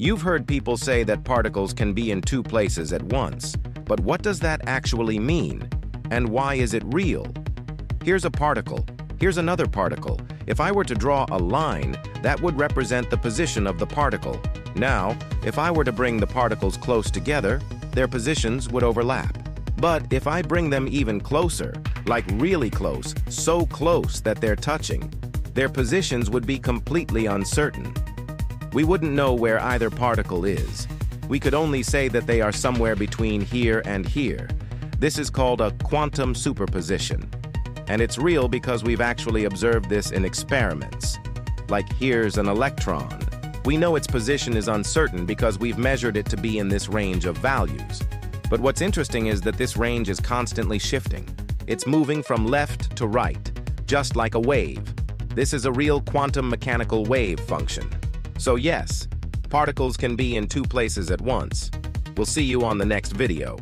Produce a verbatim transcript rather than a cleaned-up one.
You've heard people say that particles can be in two places at once, but what does that actually mean? And why is it real? Here's a particle. Here's another particle. If I were to draw a line, that would represent the position of the particle. Now, if I were to bring the particles close together, their positions would overlap. But if I bring them even closer, like really close, so close that they're touching, their positions would be completely uncertain. We wouldn't know where either particle is. We could only say that they are somewhere between here and here. This is called a quantum superposition. And it's real because we've actually observed this in experiments. Like here's an electron. We know its position is uncertain because we've measured it to be in this range of values. But what's interesting is that this range is constantly shifting. It's moving from left to right, just like a wave. This is a real quantum mechanical wave function. So yes, particles can be in two places at once. We'll see you on the next video.